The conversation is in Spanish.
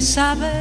que sabe